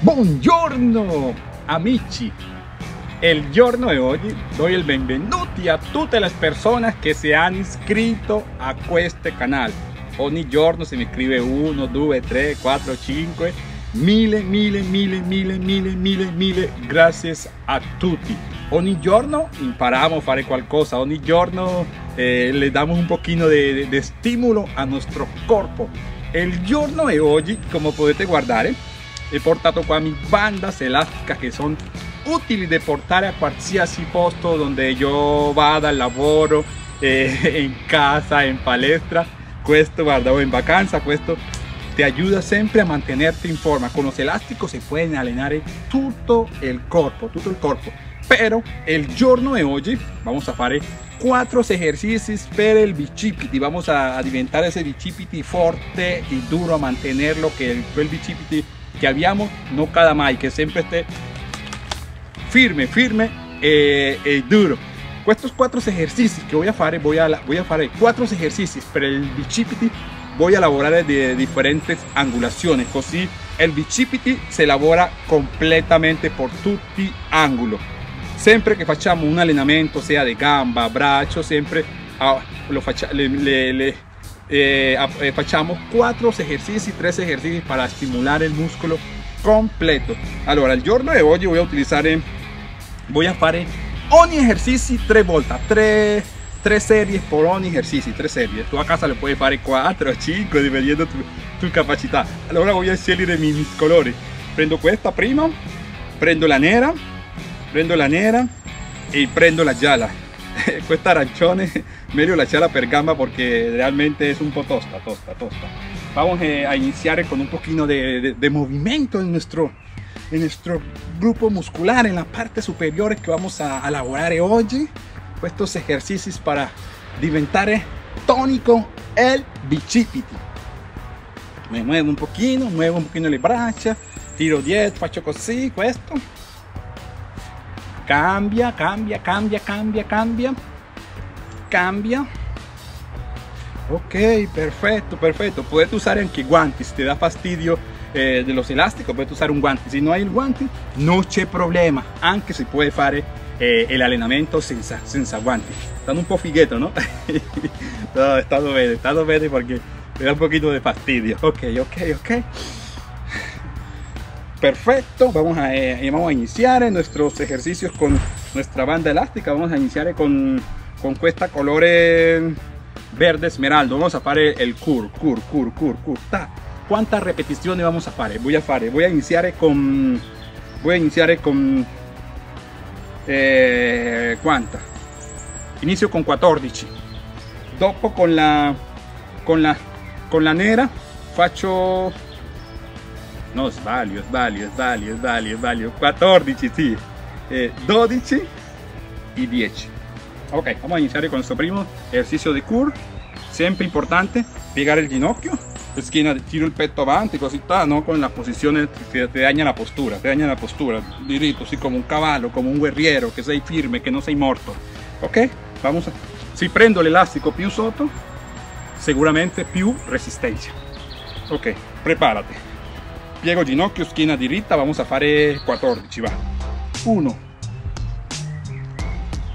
Buongiorno amici. El giorno de hoy doy el benvenuti a tutte las personas que se han inscrito a este canal. Ogni giorno se me escribe 1, 2, 3, 4, 5, mille, gracias a tutti. Ogni giorno imparamos a fare qualcosa, ogni giorno le damos un poquito de estímulo a nuestro cuerpo. El giorno de hoy, como podete guardare, he portato qua mis bandas elásticas que son útiles de portar a qualsiasi posto donde yo vada al lavoro, en casa, en palestra. Questo, guarda, o en vacanza, questo te ayuda siempre a mantenerte en forma. Con los elásticos se pueden alenar todo el cuerpo. Pero el giorno de hoy vamos a hacer 4 ejercicios para el bicipiti. Vamos a diventar ese bicipiti fuerte y duro, a mantenerlo, que el bicipiti que habíamos no cada más, que siempre esté firme y duro. Estos 4 ejercicios que voy a hacer, voy a hacer 4 ejercicios para el bicipiti. Voy a elaborar de diferentes angulaciones, así el bicipiti se elabora completamente por tutti i angoli. Siempre que facciamo un allenamento, sea de gamba, braccio, siempre facciamo 4 ejercicios, 3 ejercicios para estimular el músculo completo. Allora, el giorno de hoy voy a utilizar, voy a hacer ogni ejercicio 3 vueltas, 3 series por ogni ejercicio, 3 series. Tú a casa le puedes hacer 4 o 5, dependiendo tu capacidad. Allora voy a scegliere mis colores. Prendo esta prima, prendo la nera y prendo la gialla. Questa arancione, meglio la gialla per gamba porque realmente es un po' tosta. Vamos a iniciar con un poquito de movimiento en nuestro grupo muscular, en las partes superiores que vamos a elaborar hoy. Estos ejercicios para diventar tónico el bicipiti. Me muevo un poquito le braccia, tiro 10, faccio così, questo. Cambia. Ok, perfecto. Puedes usar anche guanti, si te da fastidio de los elásticos, puedes usar un guante. Si no hay el guante, no c'è problema, anche si puede fare el allenamento senza guanti. Están un po' figueto, ¿no? No, está todo verde porque me da un poquito de fastidio. Ok. Perfecto, vamos a iniciar nuestros ejercicios con nuestra banda elástica. Vamos a iniciar con esta color verde esmeralda. Vamos a hacer el cur. ¿Cuántas repeticiones vamos a hacer? Voy a iniciar con ¿cuántas? Inicio con 14. Dopo con la nera faccio, no, sbaglio, 14, sì, 12 y 10. Ok, vamos a iniciar con nuestro primo ejercicio de curl. Siempre importante pegar el ginocchio, esquina, tiro el pecho avanti, così, no con las posiciones que te daña la postura, dirito, así como un caballo, como un guerriero, que sei firme, que no sei morto. Ok, vamos a, si prendo el elástico più sotto, seguramente più resistencia. Ok, prepárate. Piego ginocchio, esquina diritta, vamos a fare 14, va. 1,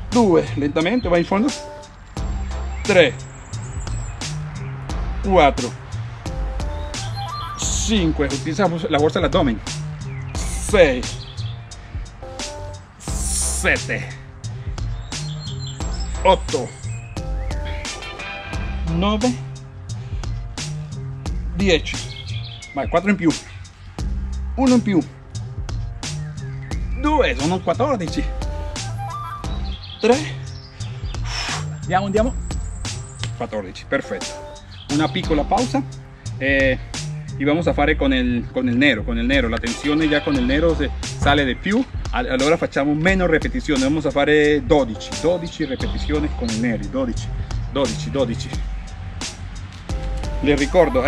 2, lentamente, va in fondo. 3, 4, 5, utilizamos la fuerza del abdomen. 6, 7, 8, 9, 10, va, 4 in più. 1 in più, 2, sono 14, 3, andiamo, 14, perfetto. Una piccola pausa y vamos a fare con el nero, la tensione ya con el nero se sale de più, allora facciamo meno repetizioni, vamos a fare 12 repetizioni con il nero, 12. Le ricordo,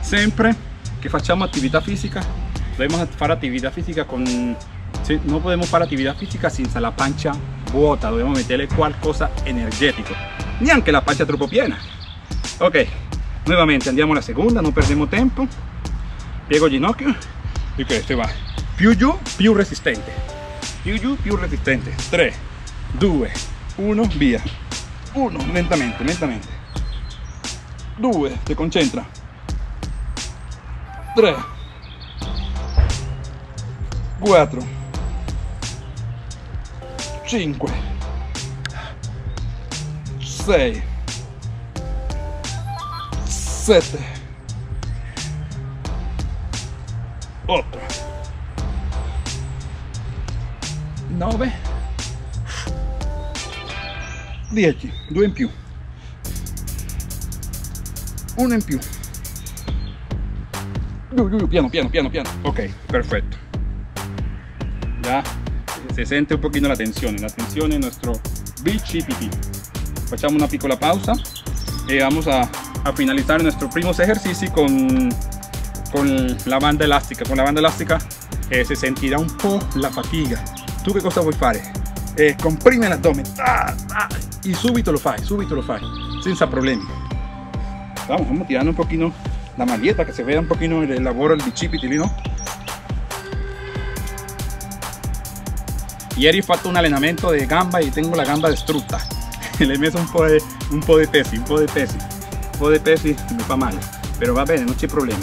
sempre che facciamo attività fisica, podemos hacer actividad física no podemos hacer actividad física sin la pancha vuota, debemos meterle cualquier cosa energético, ni aunque la pancha troppo piena. Ok, nuevamente andiamo a la segunda, no perdemos tiempo, piego ginocchio y que este va più resistente. 3, 2, 1, via. 1, lentamente. 2, ti concentra. 3, 4, 5, 6, 7, 8, 9, 10, 2 in più, 1 in più, piano, ok, perfecto. Ya se siente un poquito la tensión en nuestro bicipiti. Facciamo una piccola pausa y vamos a finalizar nuestro primer ejercicio con la banda elástica. Con la banda elástica se sentirá un poco la fatiga. ¿Tú qué cosa vuoi fare? Comprime el abdomen y súbito lo fai, sin problema. Vamos tirando un poquito la maleta, que se vea un poquito el labor del bicipiti, ¿no? Ieri ho fatto un allenamento de gamba y tengo la gamba distrutta. Le meto un po' di pesi, me fa male, pero va bene, no c'è problema.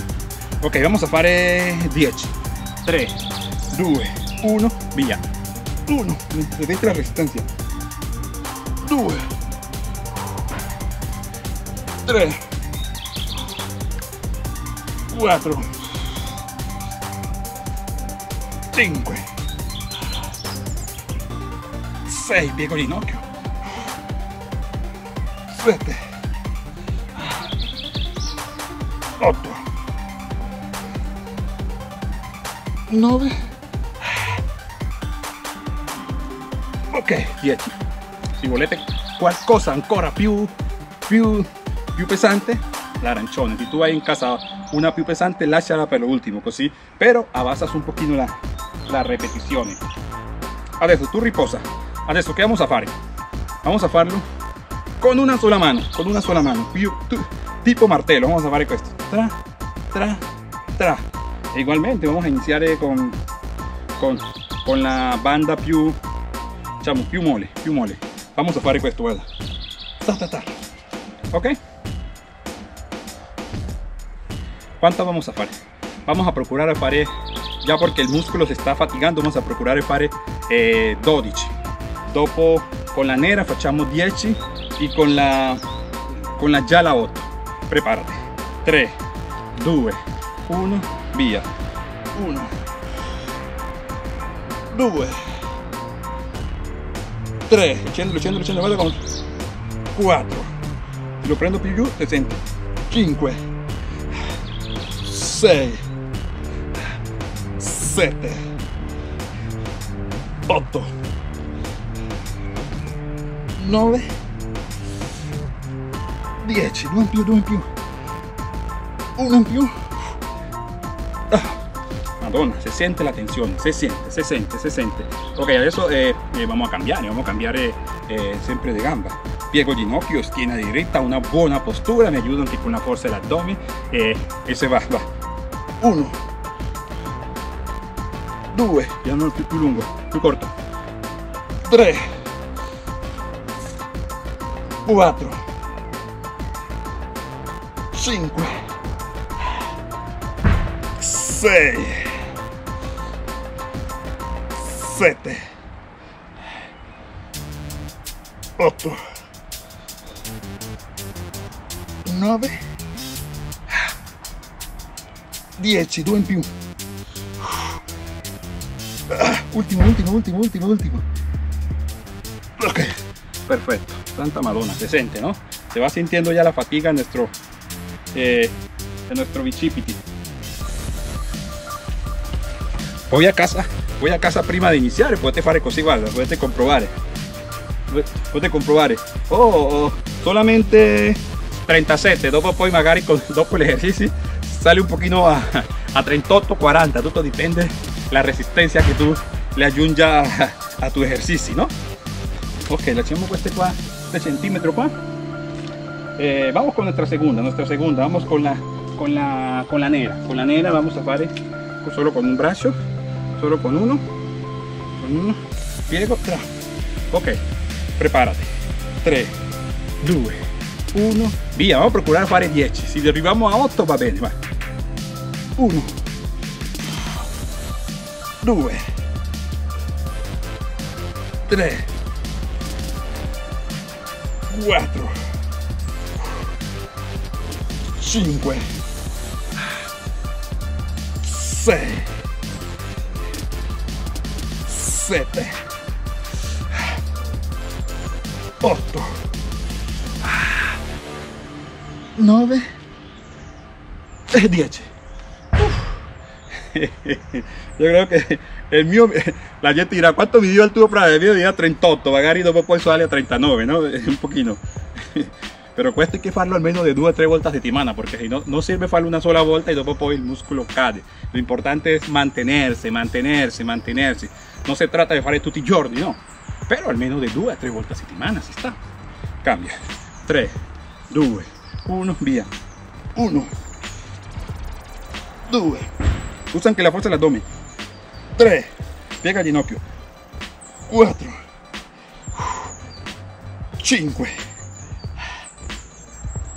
Ok, vamos a fare 10, 3, 2, 1, via. 1, dentro la resistencia. 2, 3, 4, 5, 6, piego ginocchio, 7, 8, 9, ok, 10. Se volete qualcosa ancora più pesante, l'arancione. Se tu hai in casa una più pesante, lasciala per l'ultimo, così, però abbassas un pochino la ripetizione. Adesso tu riposa. Adesso, ¿qué vamos a hacer? Vamos a hacerlo con una sola mano, tipo martelo. Vamos a hacer esto, tra. E igualmente vamos a iniciar con la banda più mole. Vamos a hacer esto, guarda. Ok? ¿Cuántas vamos a hacer? Vamos a procurar a hacer, ya porque el músculo se está fatigando, vamos a procurar a hacer 12. Dopo con la nera facciamo 10 y con la gialla 8. Prepárate. 3, 2, 1, via. 1, 2, 3, scendo, guarda come. 4, lo prendo più giù, te sento. 5, 6, 7, 8, 9, 10, 2 in più, 1 in più. Madonna, se siente la tensione, se siente. Ok, adesso vamos a cambiar siempre de gamba. Piego ginocchio, schiena diritta, una buona postura, mi aiuta anche con la forza dell'addome e se va. 1, 2, ya no più lungo, più corto. 3, 4, 5, 6, 7, 8, 9, 10, 2 in più. Ultimo. Ok, perfecto. Santa Madonna, se siente, ¿no? Se va sintiendo ya la fatiga en nuestro bicipiti. Voy a casa prima de iniciar, puedes hacer cosas igual, puedes comprobar. Solamente 37, dopo poi magari dopo el ejercicio sale un poquito a 38, 40, todo depende la resistencia que tú le aggiungas a tu ejercicio, ¿no? Ok, le echamos este qua. Centímetro pa. Vamos con nuestra segunda, vamos con la nera. Vamos a hacer solo con un brazo, solo con uno, piego, tra. Ok, prepárate, 3, 2, 1, via, vamos a procurare fare 10, se arriviamo a 8 va bene, vai, 1, 2, 3, 4, 5, 6, 7, 8, 9 e 10. Yo creo que el mío, la gente dirá, ¿cuánto midió el tubo Prada? El mío dirá 38, magari dopo poi sale a 39, ¿no? Un poquito. Pero cuesta que farlo al menos de 2 a 3 vueltas de semana, porque si no sirve farlo una sola vuelta y dopo poi el músculo cade. Lo importante es mantenerse, mantenerse, mantenerse. No se trata de fare tutti i giorni, no. Però al menos de 2 a 3 vueltas a settimana si sta. Cambia. 3, 2, 1, via. 1, 2. Usa anche la forza dell'addome. 3, piega il ginocchio. 4, 5,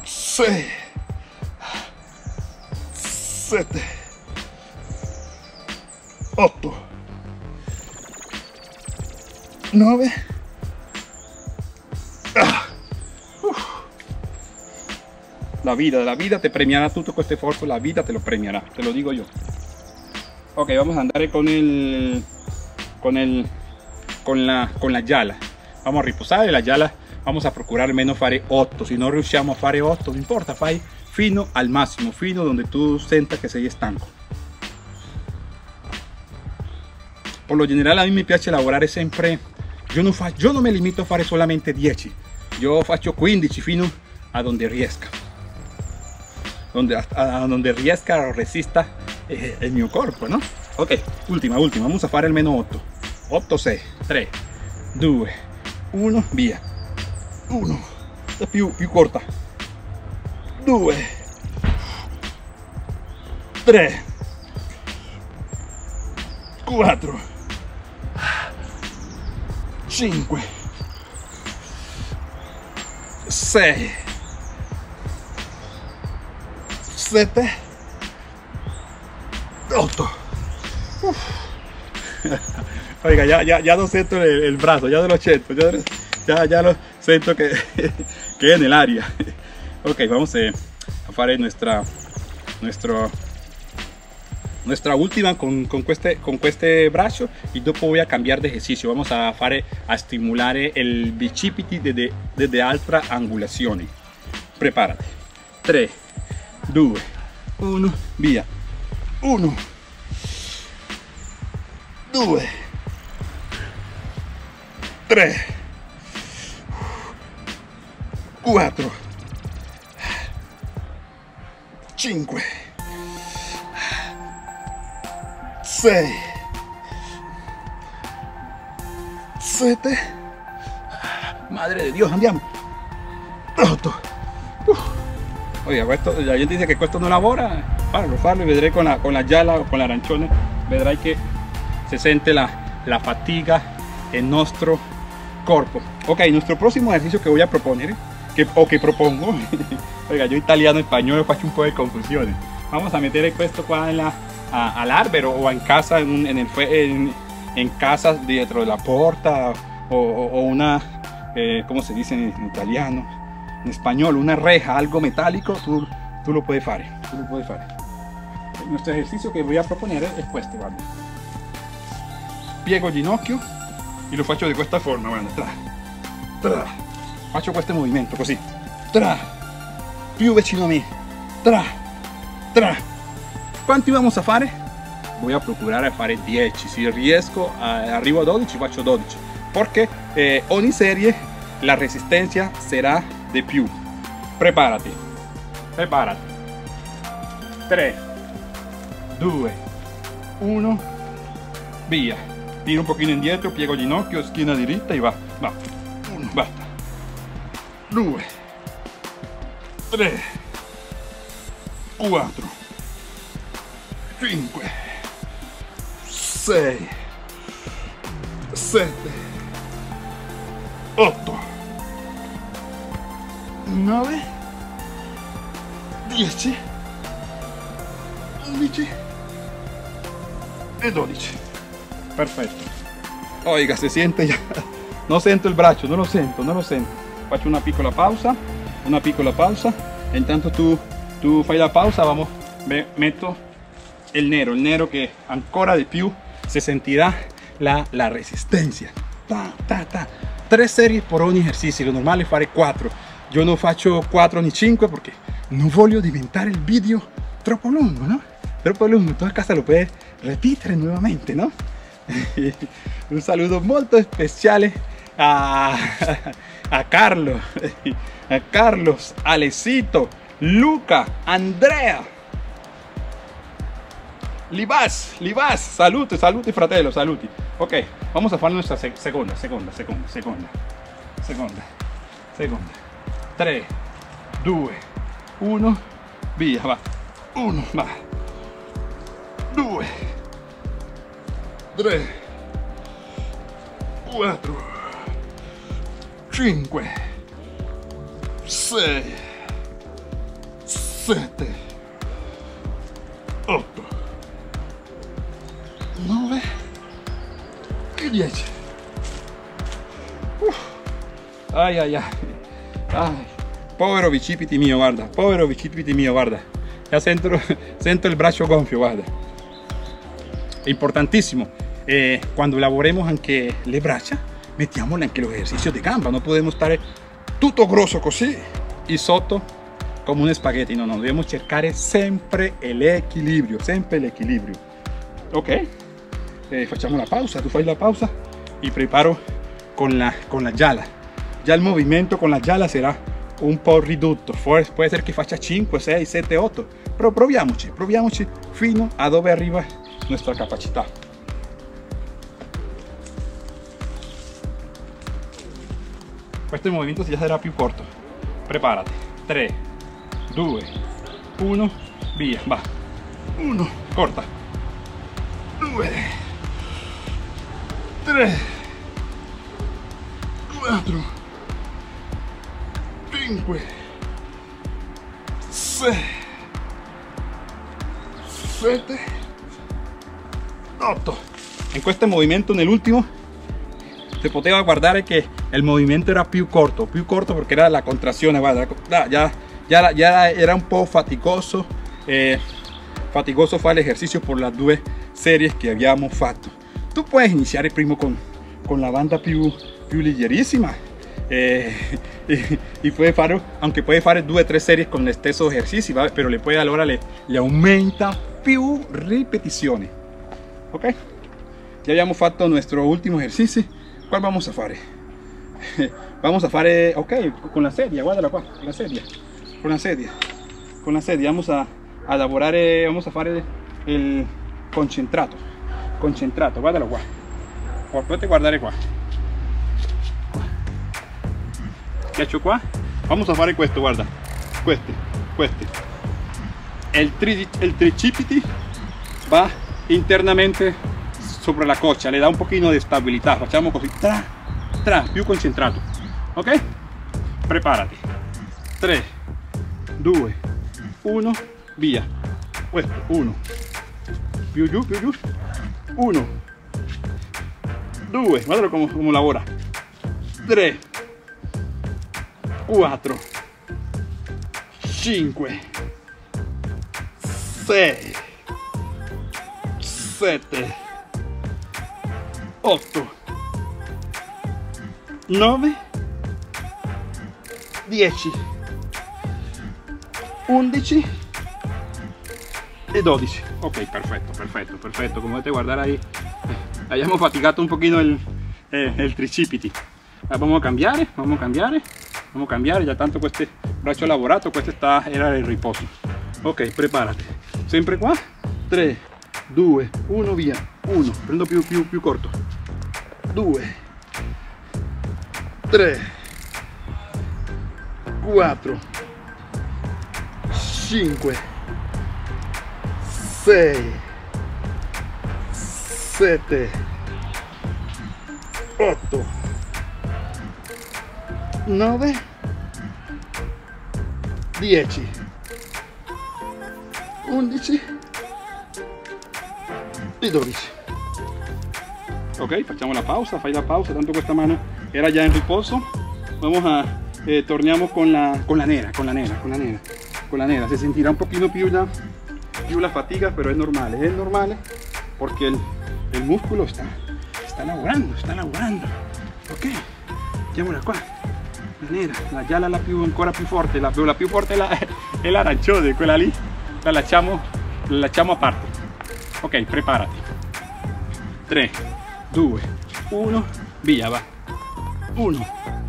6, 7, 8, 9, 10. La vida te premiará todo este esfuerzo, la vida te lo premiará, te lo digo yo. Ok, vamos a andar con la yala. Vamos a riposare la yala, vamos a procurar menos fare 8, si no riusciamo a fare 8, no importa, fai fino al máximo, fino donde tú sientas que sei estanco. Por lo general a mí me piace lavorare siempre. Yo no me limito a fare solamente 10, yo faccio 15 fino a donde riesca, a donde riesca o resista el mi cuerpo, ¿no? Ok, última, vamos a fare almeno 8, 8, 6, 3, 2, 1, via, 1, più corta, 2, 3, 4, 5, 6, 7, 8. Uf. Oiga, ya no siento el brazo, ya no lo siento, ya lo siento que en el área. Ok, vamos a hacer nuestra última con este brazo y dopo voy a cambiar de ejercicio. Vamos a fare a estimular el bicipiti desde altra angulazione. Prepárate. 3, 2, 1, via. 1, 2, 3, 4, 5, 6, 7, madre de Dios, andiamo, 8. Oiga, esto, la gente dice que esto no labora, farlo y vendré con la yala o con la arancione, vedrai que se siente la fatiga en nuestro cuerpo. Ok, nuestro próximo ejercicio que voy a proponer, que propongo, oiga, yo italiano, español, faccio un poco de confusiones. Vamos a meter esto al árbol o en casa, en casa dentro de la puerta, o una, ¿cómo se dice en italiano? En español, una reja, algo metálico, tú lo puedes hacer, Nuestro ejercicio que voy a proponer es este, ¿vale? Piego el ginocchio y lo faccio de esta forma, bueno, tra, tra, faccio este movimiento, così, tra, più vicino a mí, tra, tra. ¿Cuánto vamos a fare? Voy a procurar a fare 10, si riesco arrivo a 12, faccio 12, porque ogni serie la resistencia será de più. Prepárate, prepárate. 3, 2, 1, via. Tiro un poquito indietro, piego el ginocchio, esquina derecha y va. Va. 1, basta. 2, 3, 4, 5, 6, 7, 8, 9, 10, 11 e 12. Perfetto. Oiga, si sente già. Non sento il braccio, non lo sento, non lo sento. Faccio una piccola pausa, e intanto tu fai la pausa, vamo. Beh, metto il nero che ancora di più si sentirà la resistenza. Ta, ta, ta. 3 serie per ogni esercizio, lo normale è fare 4. Io non faccio 4 ni 5 perché non voglio diventare il video troppo lungo, no? Troppo lungo, tu a casa lo puoi ripetere nuovamente, no? Un saludo molto speciale a Carlo, a Carlos, Alessito, Luca, Andrea, Libas, saluti, saluti fratello, saluti. Ok, vamos a fare nuestra seconda. 3, 2, 1, via, va. 1, va. 2, 3, 4, 5, 6, 7, 8, 9 e 10. Ay, ay, ay, ay. Povero bicipiti mio, guarda, ya sento el braccio gonfio, guarda. Importantísimo. Cuando elaboremos anche le braccia, mettiamola anche los ejercicios de gamba. No podemos estar tutto grosso così y sotto como un espagueti. No, no, debemos cercare siempre el equilibrio, siempre el equilibrio. Ok, facciamo la pausa, tú fai la pausa y preparo con la gialla. Ya el movimiento con la gialla será un po' ridotto, puede ser que faccia 5, 6, 7, 8, pero proviamoci fino a dove arriva nuestra capacità. Este movimiento ya será più corto. Prepárate. 3, 2, 1, via, va. 1, corta. 2, 3, 4, 5, 6, 7, 8. En este movimiento, en el último, te poteva guardare que el movimiento era più corto porque era la contracción, ya era un poco fatigoso, fatigoso fue el ejercicio por las 2 series que habíamos fatto. Tú puedes iniciar el primo con la banda più ligerissima, y puede fare, aunque puede fare 2 o 3 series con los stesso ejercicio, ¿vale? Pero le puede, allora le aumenta più repeticiones. Ok, ya habíamos fatto nuestro último ejercicio. ¿Cuál vamos a fare? Vamos a fare, ok, con la sedia, guardala qua, con la sedia, vamos a elaborare, vamos a fare il concentrato, guardalo qua, potete guardare qua, ghiaccio qua, vamos a fare questo, guarda, questi, il tricipiti va internamente sobre la cocha, le da un poquito de estabilidad, facciamo così, più concentrato, ok? Preparati. 3, 2, 1, via, questo, 1, più giù, 1, 2, guardalo come lavora, 3, 4, 5, 6, 7, 8, 9, 10, 11 e 12. Ok, perfetto, come potete guardare ahí, abbiamo faticato un pochino il tricipiti. Vamos a cambiare, ya tanto questo braccio lavorato, questo era il riposo. Ok, preparate, sempre qua, 3, 2, 1, via, 1, prendo più corto, 2, 3, 4, 5, 6, 7, 8, 9, 10, 11 e 12. Ok, facciamo la pausa, fai la pausa, tanto questa mano era ya en riposo. Vamos a, torniamo con la nera. Se sentirá un poquito più la fatiga, pero es normale, porque el músculo está lavorando, Ok, mettiamola qua, la nera, la gialla la più forte, è l'arancione, quella lì, la lasciamo a parte. Ok, preparati. 3, 2, 1, via, va. 1,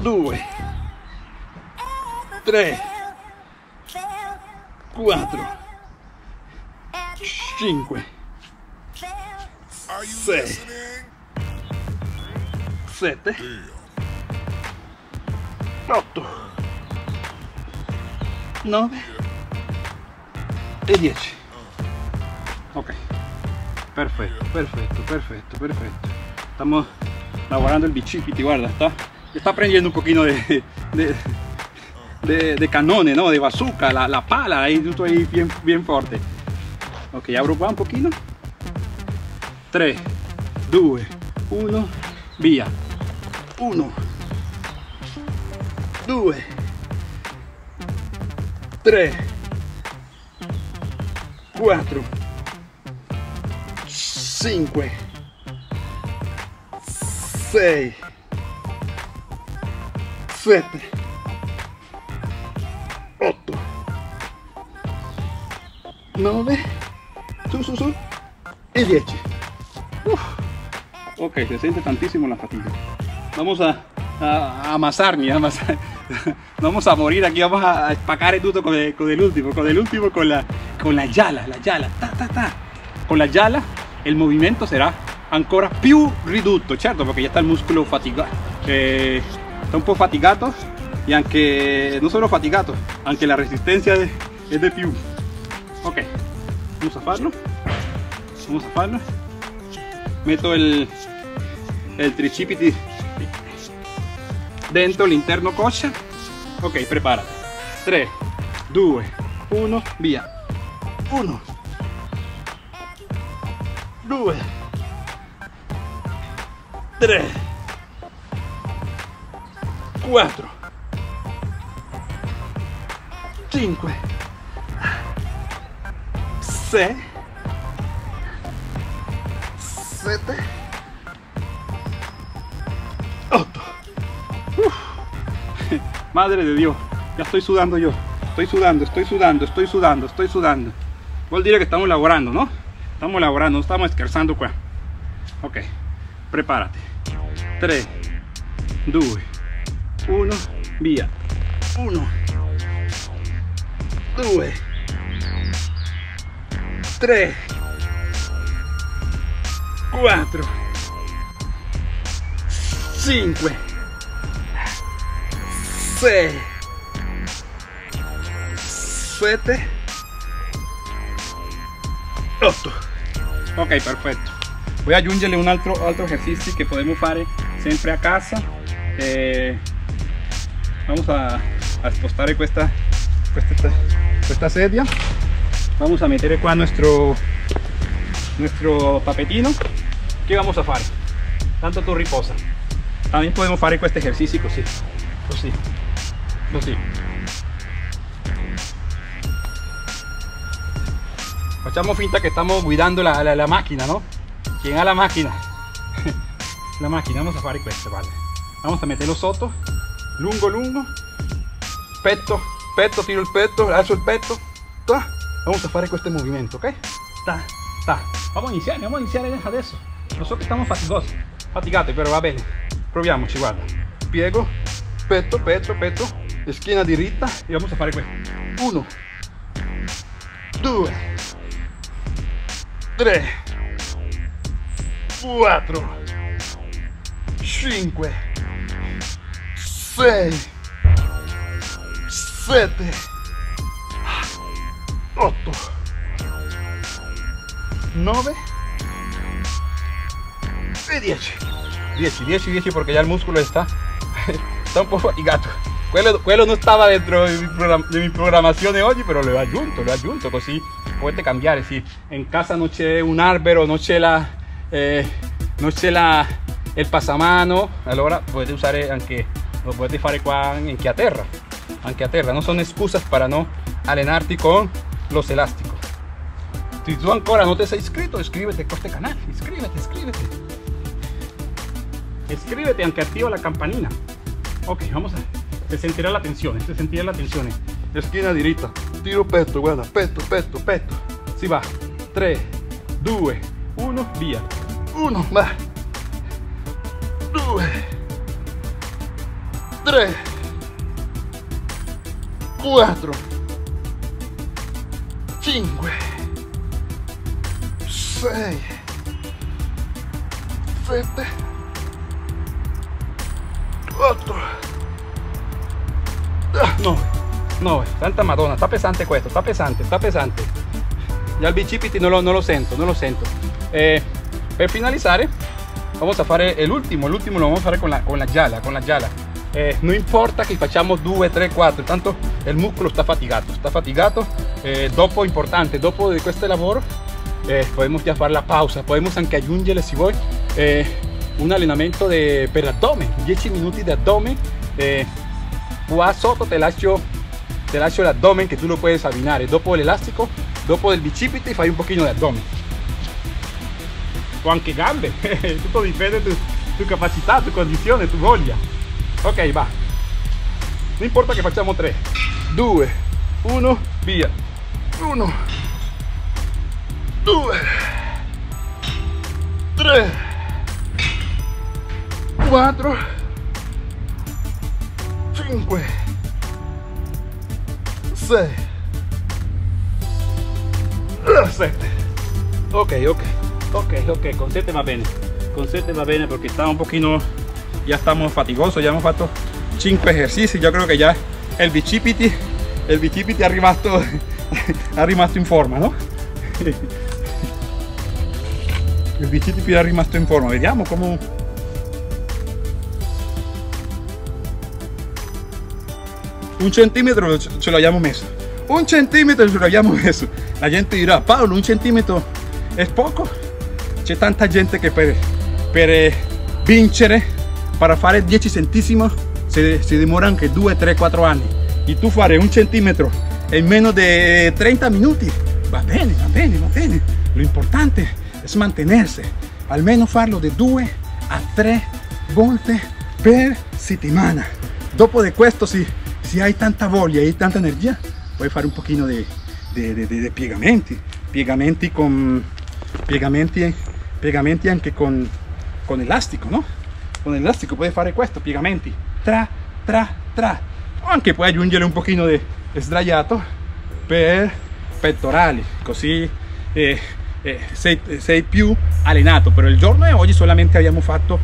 2, 3, 4, 5, 6, 7, 8, 9 e 10. Ok. Perfecto. Estamos elaborando el bicipiti, guarda, está aprendiendo un poquito de canones, ¿no? De bazooka, la pala, ahí estoy bien fuerte. Ok, abro un poquito. 3, 2, 1, via. 1, 2, 3, 4, 5, 6, 7, 8, 9, su, y 10. Ok, se siente tantísimo la fatiga. Vamos a amasarme, vamos a morir aquí, vamos a spaccare tutto con el último, con la gialla, Con la gialla. Il movimento sarà ancora più ridotto, certo, perché già sta il muscolo faticato, sta un po' faticato, e anche non solo faticato, anche la resistenza è di più. Ok, vamos a farlo. Metto il tricipiti dentro l'interno coscia. Ok, preparati. 3, 2, 1, via. 1, 2, 3, 4, 5, 6, 7, 8. Madre de Dios, ya estoy sudando yo. Estoy sudando. Voy a decir que estamos laborando, ¿no? Estamos lavorando, estamos scherzando qua. Ok, preparati. 3, 2, 1, via. 1, 2, 3, 4, 5, 6, 7, 8. Ok, perfetto. Voy a aggiungerle un altro ejercicio que podemos hacer siempre a casa. Vamos a spostare questa sedia. Vamos a meter qua nuestro papetino. ¿Qué vamos a hacer? Tanto tú riposa. También podemos hacer este ejercicio così. Echamos finta que estamos cuidando la máquina, ¿no? ¿Quién ha la máquina? La máquina, vamos a hacer esto, vale. Vamos a meterlo sotto, lungo, petto, tiro el petto, alzo el petto, ta. Vamos a hacer este movimiento, ¿ok? Ta. Vamos a iniciar, deja de eso. Nosotros estamos fatigati, pero va bene. Proviamoci, guarda. Piego, petto, esquina diritta, y vamos a hacer esto. 1, 2, 3, 4, 5, 6, 7, 8, 9 9, 10. 10, 10 y 10 porque ya el músculo está un poco fatigato. Quello no estaba dentro de mi programación de hoy, pero lo aggiunto, così potete cambiare. Si en casa no c'è un albero, no c'è el pasamano, allora potete usare anche, lo potete fare qua anche a terra. Anche a terra, no son excusas para no allenarti con los elásticos. Si tú ancora no te has inscrito, inscríbete a este canal, inscríbete, aunque activa la campanina. Ok, vamos a... Se sentirá la tensión, esquina derecha, tiro pecho, guarda, pecho. Si va, 3, 2, 1, via. 1, va. 2, 3, 4, 5, 6, 7, 8, 9, 9, santa madonna, está pesante questo, está pesante. Ya el bicipiti no lo siento. Per finalizar, vamos a hacer el último lo vamos a hacer con la yala. No importa que facciamo 2, 3, 4, tanto el músculo está fatigado. Dopo importante, dopo de este lavoro, podemos ya hacer la pausa, podemos anche aggiungere, si vuoi, un allenamento per abdomen, 10 minuti di abdomen. Qua sotto te lascio el abdomen que tú lo puedes avinar, dopo el elástico, dopo del bicipite y fai un poquito de abdomen. O anche gambe, todo depende de tu capacidad, tu condición, tu voglia. Ok, va. No importa que facciamo 3, 2, 1, via. 1, 2, 3, 4, 5, 6, 7. Ok, con 7 va bene porque está un poquito, ya estamos fatigosos, ya hemos hecho 5 ejercicios, yo creo que ya el bicipiti ha rimasto en forma, ¿no? El bicipiti ha rimasto en forma, vediamo cómo... Un centimetro se lo hayamos meso. La gente dirá, Paolo, un centimetro es poco. C'è tanta gente que per vincere, para fare 10 centesimi, si demora anche 2, 3, 4 anni. Y tú fare un centimetro en menos de 30 minuti. Va bene. Lo importante es mantenerse. Almeno farlo de 2 a 3 volte per settimana. Dopo de questo, si hay tanta voglia y tanta energía, puedes hacer un poquito de piegamenti anche con elástico, ¿no? Con elástico puedes hacer esto, piegamenti, tra, o anche puedes aggiungere un poquito de sdraiato per pectorali, così sei più allenato, pero el giorno de hoy solamente habíamos fatto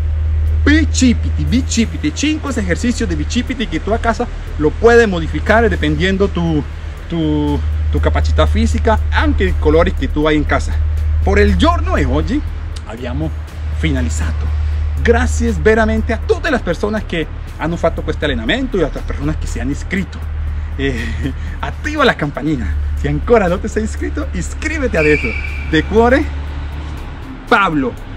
bicipiti, 5 ejercicios de bicipiti que tú a casa lo puedes modificar dependiendo tu capacidad física, aunque el colores que tú hay en casa. Por el giorno de hoy habíamos finalizado. Gracias veramente a todas las personas que han hecho este entrenamiento y a otras personas que se han inscrito. Activa la campanina. Si ancora no te has inscrito, inscríbete adesso. De cuore, Pablo.